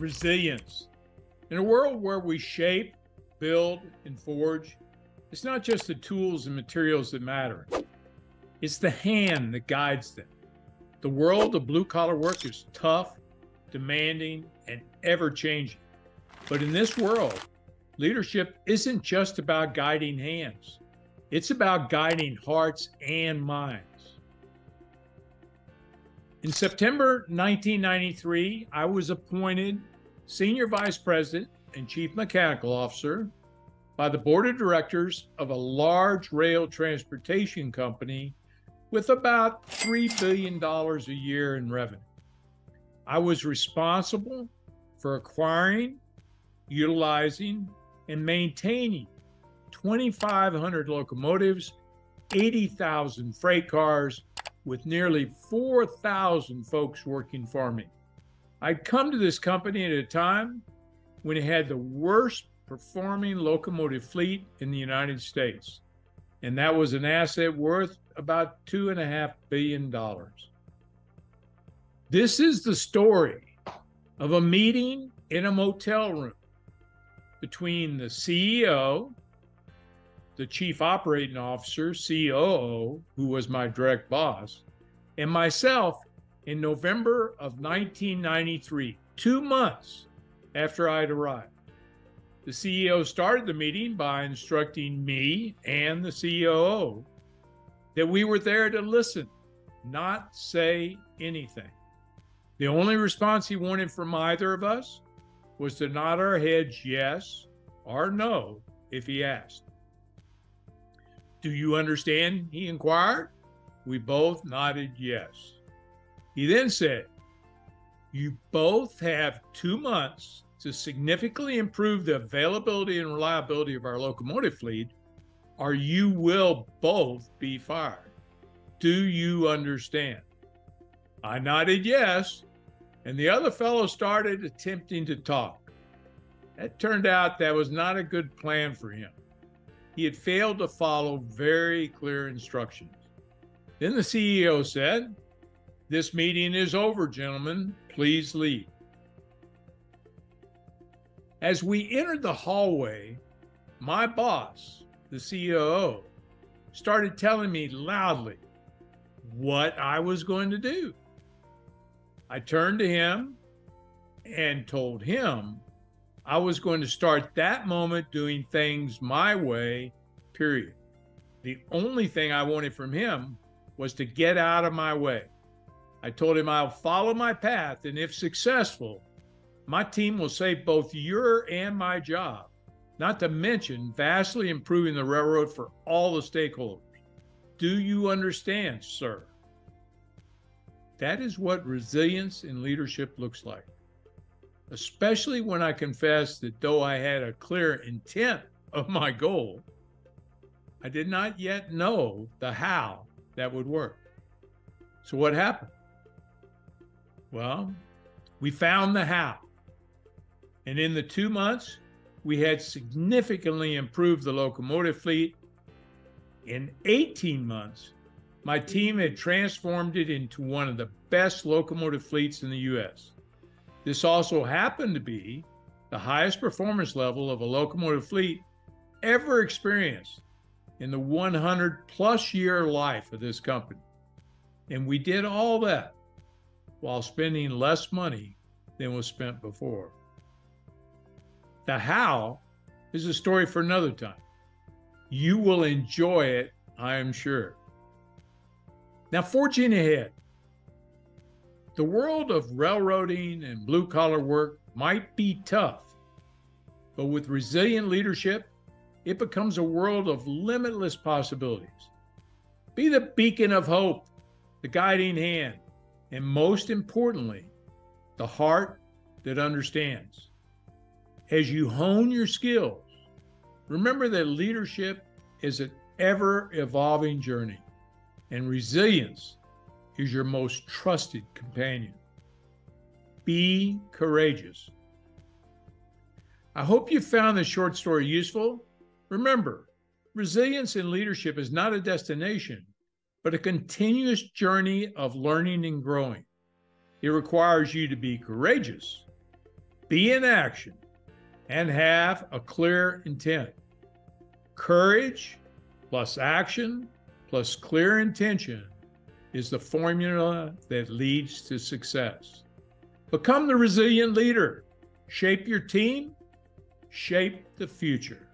resilience. In a world where we shape, build, and forge, it's not just the tools and materials that matter. It's the hand that guides them. The world of blue-collar work is tough, demanding, and ever-changing. But in this world, leadership isn't just about guiding hands. It's about guiding hearts and minds. In September 1993, I was appointed Senior Vice President and Chief Mechanical Officer by the Board of Directors of a large rail transportation company with about $3 billion a year in revenue. I was responsible for acquiring, utilizing, and maintaining 2,500 locomotives, 80,000 freight cars, with nearly 4,000 folks working for me. I'd come to this company at a time when it had the worst performing locomotive fleet in the United States, and that was an asset worth about $2.5 billion. This is the story of a meeting in a motel room between the CEO, the Chief Operating Officer, COO, who was my direct boss, and myself in November of 1993, 2 months after I'd arrived. The CEO started the meeting by instructing me and the COO that we were there to listen, not say anything. The only response he wanted from either of us was to nod our heads yes or no if he asked. "Do you understand?" he inquired. We both nodded yes. He then said, "You both have 2 months to significantly improve the availability and reliability of our locomotive fleet, or you will both be fired. Do you understand?" I nodded yes, and the other fellow started attempting to talk. It turned out that was not a good plan for him. He had failed to follow very clear instructions. Then the CEO said, "This meeting is over, gentlemen. Please leave." As we entered the hallway, my boss, the COO, started telling me loudly what I was going to do. I turned to him and told him I was going to start that moment doing things my way, period. The only thing I wanted from him was to get out of my way. I told him I'll follow my path, and if successful, my team will save both your and my job, not to mention vastly improving the railroad for all the stakeholders. Do you understand, sir? That is what resilience in leadership looks like. Especially when I confessed that though I had a clear intent of my goal, I did not yet know the how that would work. So what happened? Well, we found the how. And in the 2 months, we had significantly improved the locomotive fleet. In 18 months, my team had transformed it into one of the best locomotive fleets in the U.S. This also happened to be the highest performance level of a locomotive fleet ever experienced in the 100-plus year life of this company. And we did all that while spending less money than was spent before. The how is a story for another time. You will enjoy it, I am sure. Now, forging ahead. The world of railroading and blue-collar work might be tough, but with resilient leadership, it becomes a world of limitless possibilities. Be the beacon of hope, the guiding hand, and most importantly, the heart that understands. As you hone your skills, remember that leadership is an ever-evolving journey, and resilience is your most trusted companion. Be courageous. I hope you found this short story useful. Remember, resilience in leadership is not a destination, but a continuous journey of learning and growing. It requires you to be courageous, be in action, and have a clear intent. Courage plus action plus clear intention is the formula that leads to success. Become the resilient leader. Shape your team, shape the future.